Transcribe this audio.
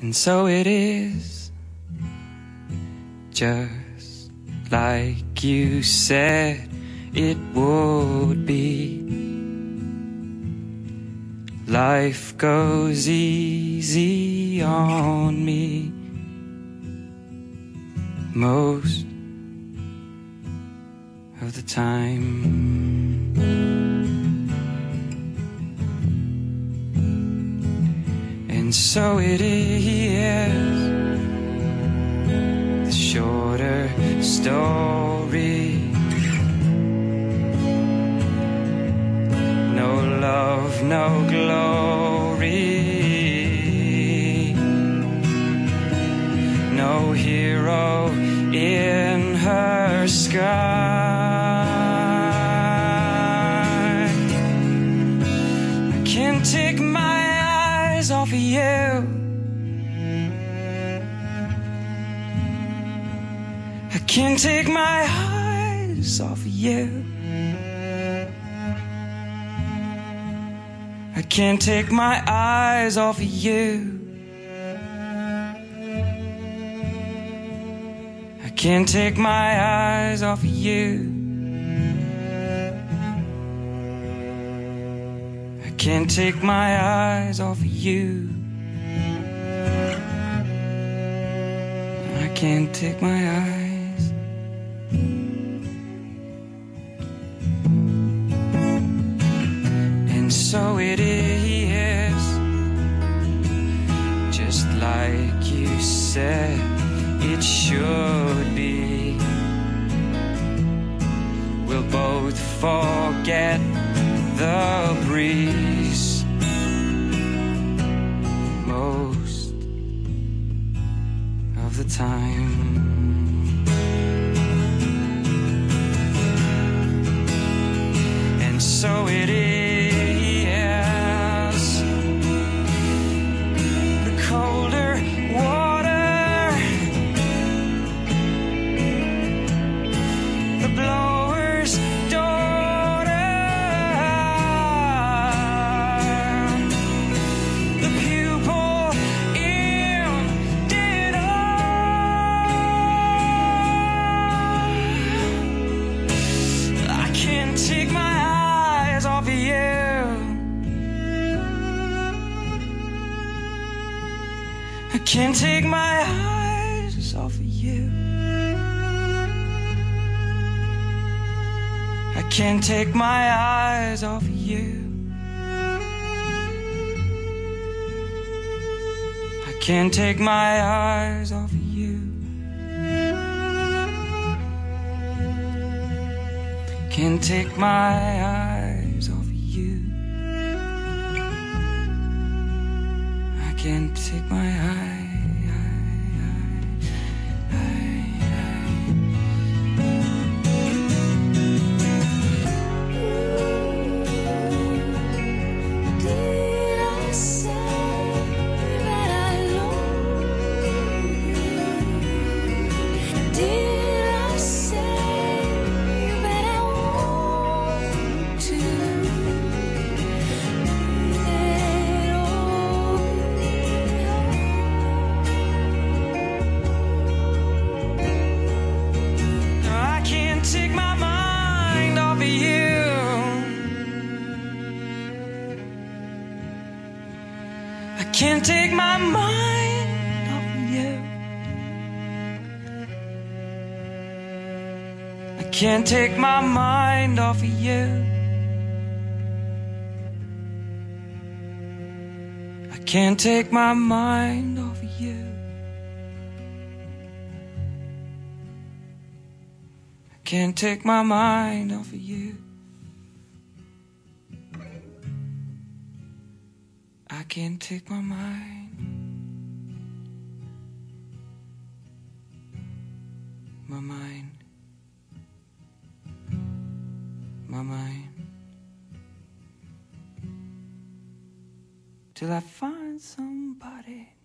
And so it is, just like you said it would be. Life goes easy on me. Most of the time, and so it is, the shorter story. No love, no glory, no hero in her sky. Take my eyes off of you. I can't take my eyes off of you. I can't take my eyes off of you. I can't take my eyes off of you. Can't take my eyes off of you. I can't take my eyes. And so it is, just like you said it should be. We'll both forget the breeze. Most of the time, and so it is. The colder water, the blower's door. Take my eyes off of you. I can't take my eyes off of you. I can't take my eyes off of you. I can't take my eyes off of you. Can't take my eyes off you. I can't take my eyes. Did I say that I love you? Did I say? Take my mind off of you. I can't take my mind off of you. I can't take my mind off of you. I can't take my mind off of you. Can't take my mind off of you. I can't take my mind. My mind. My mind. Till I find somebody.